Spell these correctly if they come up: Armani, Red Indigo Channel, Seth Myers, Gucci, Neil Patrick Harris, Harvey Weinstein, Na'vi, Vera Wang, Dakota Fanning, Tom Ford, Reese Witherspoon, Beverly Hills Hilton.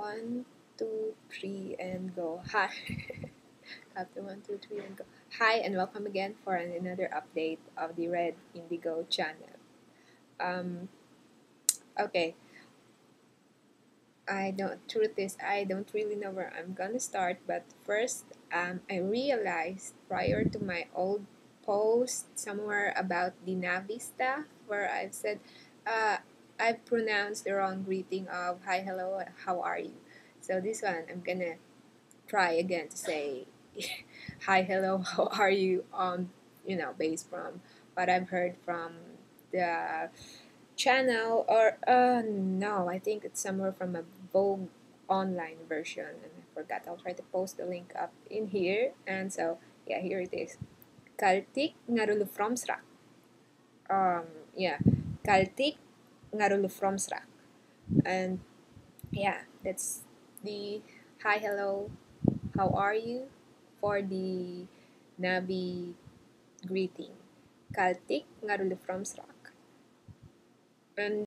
1, 2, 3 and go. Hi. After 1, 2, 3 and go. Hi and welcome again for another update of the Red Indigo Channel. Okay. Truth is, I don't really know where I'm gonna start, but first, I realized prior to my old post somewhere about the Na'vi stuff, where I've said, I pronounced the wrong greeting of hi, hello, how are you? So this one, I'm gonna try again to say hi, hello, how are you? Based from what I've heard from the channel, or no, I think it's somewhere from a Vogue online version, and I forgot. I'll try to post the link up in here. And so yeah, here it is. Kaltxì ngarulu from Srak. Kaltxì ngarulu from Srak. And yeah, that's the hi, hello, how are you for the Na'vi greeting. Kaltxì ngarulu from Srak. And